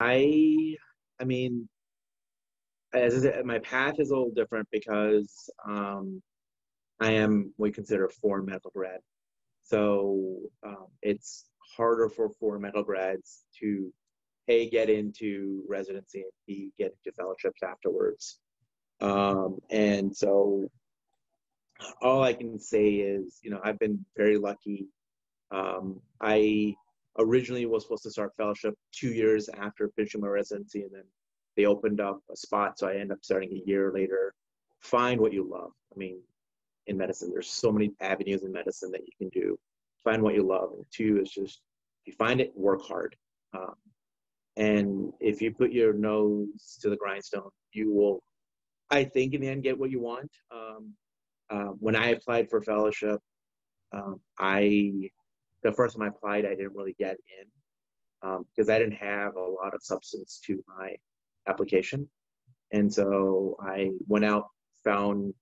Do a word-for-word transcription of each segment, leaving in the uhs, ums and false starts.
I, I mean, as I said, my path is a little different because um, I am what we consider a foreign medical grad. So um, it's harder for foreign medical grads to, A, get into residency, and B, get into fellowships afterwards. Um, and so all I can say is, you know, I've been very lucky. Um, I originally was supposed to start fellowship two years after finishing my residency, and then they opened up a spot, so I ended up starting a year later. Find what you love. I mean, in medicine, there's so many avenues in medicine that you can do. Find what you love. And two is just, if you find it, work hard. Um, and if you put your nose to the grindstone, you will, I think, in the end, get what you want. Um, uh, when I applied for fellowship, um, I, the first time I applied, I didn't really get in because um, I didn't have a lot of substance to my application. And so I went out, found,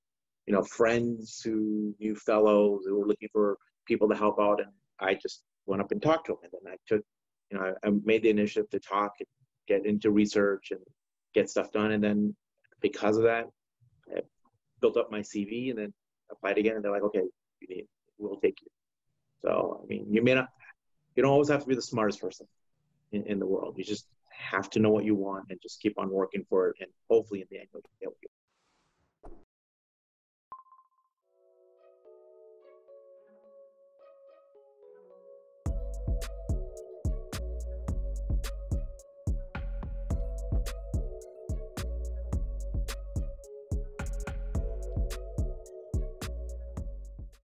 you know, friends who knew fellows who were looking for people to help out. And I just went up and talked to them. And then I took, you know, I, I made the initiative to talk, and get into research and get stuff done. And then because of that, I built up my C V and then applied again. And they're like, okay, you need, we'll take you. So, I mean, you may not, you don't always have to be the smartest person in, in the world. You just have to know what you want and just keep on working for it. And hopefully in the end, you'll get what you want.